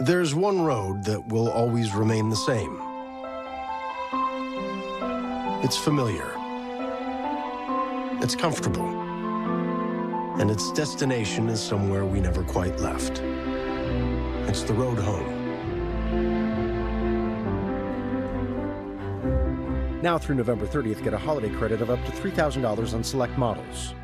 There's one road that will always remain the same. It's familiar. It's comfortable. And its destination is somewhere we never quite left. It's the road home. Now through November 30th, get a holiday credit of up to $3,000 on select models.